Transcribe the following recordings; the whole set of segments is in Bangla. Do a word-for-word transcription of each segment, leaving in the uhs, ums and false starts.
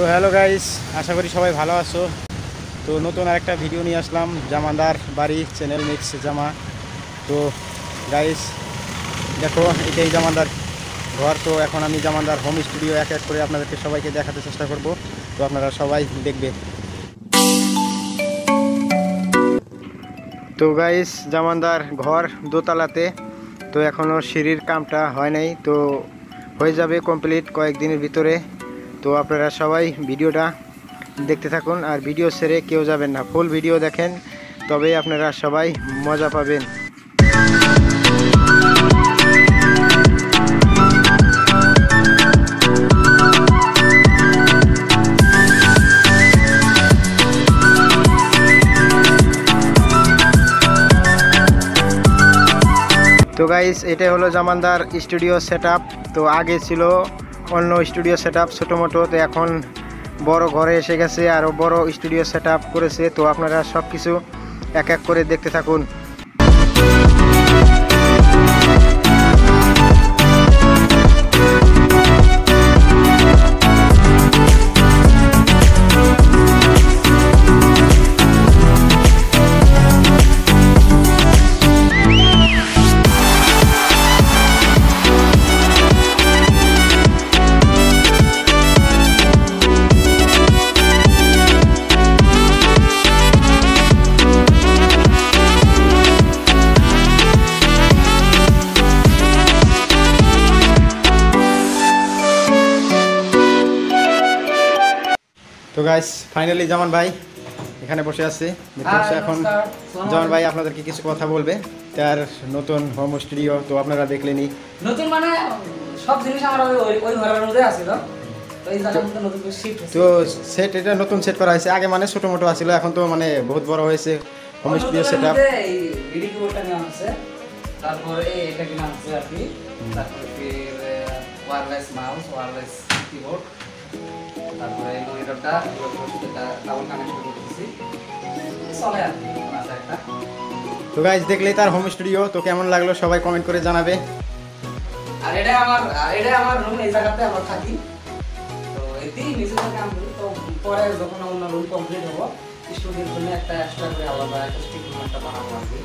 তো হ্যালো গাইস, আশা করি সবাই ভালো আছো। তো নতুন আরেকটা ভিডিও নিয়ে আসলাম, জামানদার বাড়ি চ্যানেল মিক্স জামা। তো গাইস দেখো, এটাই জামানদার ঘর। তো এখন আমি জামানদার হোম স্টুডিও এক এক করে আপনাদেরকে সবাইকে দেখাতে চেষ্টা করব, তো আপনারা সবাই দেখবে। তো গাইস জামানদার ঘর দোতলাতে, তো এখনও সিঁড়ির কামটা হয় নাই, তো হয়ে যাবে কমপ্লিট কয়েকদিনের ভিতরে। তো আপনারা সবাই ভিডিওটা দেখতে থাকুন, আর ভিডিও ছেড়ে কেউ যাবেন না, ফুল ভিডিও দেখেন, তবে আপনারা সবাই মজা পাবেন। তো গাইস এটাই হলো জামানদার স্টুডিও সেট আপ। তো আগে ছিল অন্য স্টুডিও সেট আপ ছোটো মোটো, তো এখন বড় ঘরে এসে গেছে, আরও বড় স্টুডিও সেট আপ করেছে। তো আপনারা সব কিছু এক এক করে দেখতে থাকুন। তো গাইস ফাইনালি জামান ভাই এখানে বসে আছে। এখন জামান ভাই আপনাদেরকে কিছু কথা বলবে তার নতুন হোম স্টুডিও। তো আপনারা দেখলেনি নতুন, মানে সব জিনিস আমার ওই ঘরের মধ্যে আছে। তো এই জায়গা নতুন নতুন সেট, তো সেট এটা নতুন সেট করা হয়েছে। আগে মানে ছোট মোটো ছিল, এখন তো মানে বহুত বড় হয়েছে হোম স্টুডিও সেটআপ। এই ভিডিও কিবোর্ডটা নেওয়া আছে, তারপর এই এটা কি নাম আছে আপনি, তারপর ফির ওয়্যারলেস মাউস, ওয়্যারলেস কিবোর্ড, তারপরে এই মনিটরটা এটা ডাবল কানেকশন করতেছি, চলে আর আছে একটা। তো गाइस দেখলেই তার হোম স্টুডিও। তো কেমন লাগলো সবাই কমেন্ট করে জানাবে। আর এটা আমার এটা আমার রুম, এই জায়গাতে আমরা থাকি। তো এতেই নিজের কাম করি। তো পরে যখন অন্য রুম কমপ্লিট হবে স্টুডেন্টদের জন্য একটা এক্সট্রা করে আলাদা একটা স্টুডিও একটা বানাবো আমি।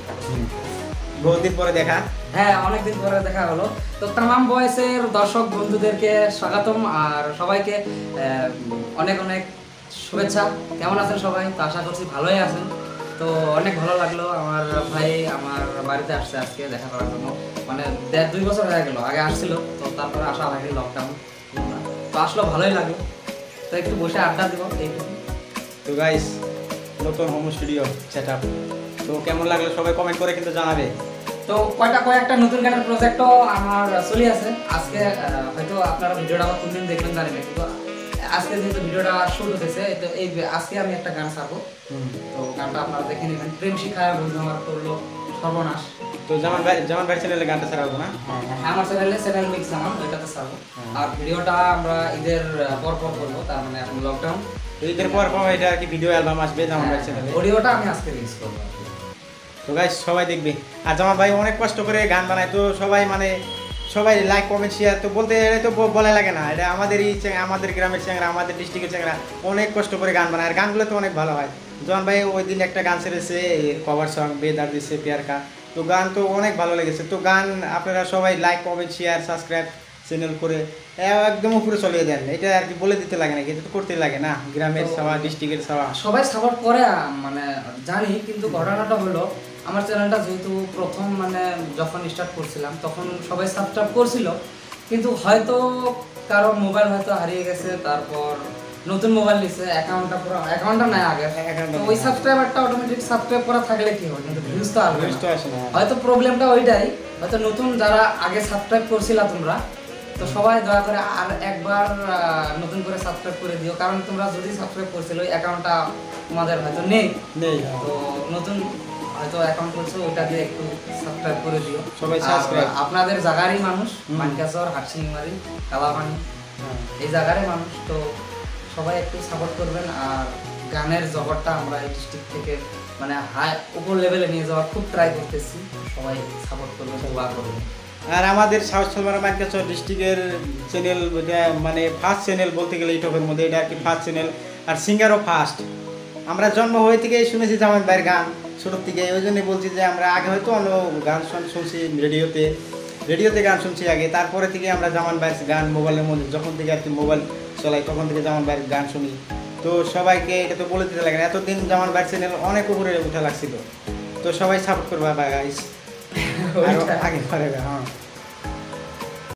বহুত দিন পরে দেখা, হ্যাঁ অনেক দিন পরে দেখা হলো। তো तमाम বয়সের দর্শক বন্ধুদেরকে স্বাগতম, আর সবাইকে অনেক অনেক শুভেচ্ছা। কেমন আছেন সবাই? তো আশা করছি ভালোই আছেন। তো অনেক ভালো লাগলো আমার ভাই আমার বাড়িতে আসছে আজকে দেখা করার জন্য। মানে দেড় দুই বছর হয়ে গেল, আগে আসছিল, তো তারপরে আসা হয়নি লকডাউন, তো আসলো ভালোই লাগলো। তো একটু বসে আড্ডা দিব। তো গাইস নতুন হোম স্টুডিও সেট আপ, তো কেমন লাগলো সবাই কমেন্ট করে কিন্তু জানাবে। তো কয়টা কয়েকটা নতুন গানের প্রজেক্টও আমার চলে আছে। আজকে হয়তো আপনারা ভিডিওটা আমার কোনদিন দেখবেন জানি না, কিন্তু আজকে যেহেতু ভিডিওটা শুরু হতেছে, তো এই আজকে আমি একটা গান ছাড়বো, তো গানটা আপনারা দেখে নেবেন। প্রেম শিখায় বন্ধু আমার করলো সর্বনাশ। তো জামান ভাই জামান ভাই চ্যানেলে গানটা ছাড়বো না? হ্যাঁ আমার চ্যানেলে চ্যানেল মিক্স জামান, ওইটাতে ছাড়বো। আর ভিডিওটা আমরা ঈদের পর পর করবো, তার মানে এখন লকডাউন, তো ঈদের পর পর এটা আর কি ভিডিও অ্যালবাম আসবে জামান ভাই চ্যানেলে, ভিডিওটা আমি আজকে রিলিজ করবো। তো গাইস সবাই দেখবে। আর জামান ভাই অনেক কষ্ট করে গান বানায়, তো সবাই মানে সবাই লাইক কমেন্ট শেয়ার, তো বলতে এটা তো বলা লাগে না, এটা আমাদেরই আমাদের গ্রামের চ্যাংরা, আমাদের ডিস্ট্রিক্টের চ্যাংরা অনেক কষ্ট করে গান বানায়, আর গানগুলো তো অনেক ভালো হয়। জামান ভাই ওই দিন একটা গান ছেড়েছে কভার সং বেদার দিয়েছে পেয়ারকা, তো গান তো অনেক ভালো লেগেছে। তো গান আপনারা সবাই like comment share subscribe channel করে একদম উপরে চলিয়ে দেন, এটা আর কি বলে দিতে লাগে না, কিন্তু করতে লাগে না। গ্রামের সবাই ডিস্ট্রিক্টের সবাই সবাই সাপোর্ট করে, মানে জানি। কিন্তু ঘটনাটা হলো আমার চ্যানেলটা যেহেতু প্রথম মানে যখন স্টার্ট করছিলাম তখন সবাই সাবস্ক্রাইব করছিল, কিন্তু হয়তো কারো মোবাইল হয়তো হারিয়ে গেছে, তারপর নতুন মোবাইল নিচ্ছে, অ্যাকাউন্টটা পুরো অ্যাকাউন্টটা নাই আগে, তো ওই সাবস্ক্রাইবারটা অটোমেটিক সাবস্ক্রাইব করা থাকলে কি হয়, কিন্তু ভিউজ তো আর ভিউজ তো আসে না। হয়তো প্রবলেমটা ওইটাই, হয়তো নতুন যারা আগে সাবস্ক্রাইব করছিলা তোমরা, তো সবাই দয়া করে আর একবার নতুন করে সাবস্ক্রাইব করে দিও, কারণ তোমরা যদি সাবস্ক্রাইব করছিল ওই অ্যাকাউন্টটা তোমাদের হয়তো নেই, তো নতুন হয়তো অ্যাকাউন্ট করছো, ওটা দিয়ে একটু সাবস্ক্রাইব করে দিও সবাই। সাবস্ক্রাইব আপনাদের জায়গারই মানুষ, মানকাসর হাটশিংমারি কালাবানি এই জায়গারই মানুষ, তো সবাই একটু সাপোর্ট করবেন। আর গানের জগৎটা আমরা এই ডিস্ট্রিক্ট থেকে মানে হাই উপর লেভেলে নিয়ে যাওয়ার খুব ট্রাই করতেছি, সবাই সাপোর্ট করবেন, দোয়া করবেন। আর আমাদের সাউথ সালমারা মার্কেট ডিস্ট্রিক্টের চ্যানেল মানে ফার্স্ট চ্যানেল বলতে গেলে ইউটিউবের মধ্যে এটা আর কি ফার্স্ট চ্যানেল আর সিঙ্গারও ফার্স্ট। আমরা জন্ম হয়ে থেকেই শুনেছি জামান ভাইয়ের গান ছোটোর থেকে, ওই জন্যই বলছি যে আমরা আগে হয়তো অন্য গান শুনছি রেডিওতে রেডিওতে গান শুনছি আগে, তারপরে থেকে আমরা জামান ভাইয়ের গান মোবাইলের মধ্যে যখন থেকে আর কি মোবাইল চলাই তখন থেকে জামান ভাইয়ের গান শুনি। তো সবাইকে এটা তো বলে দিতে লাগে না, এতদিন জামান ভাইয়ের চ্যানেল অনেক উপরে উঠে লাগছিল। তো সবাই সাপোর্ট করবা ভাই গাইস, আগে পারে হ্যাঁ।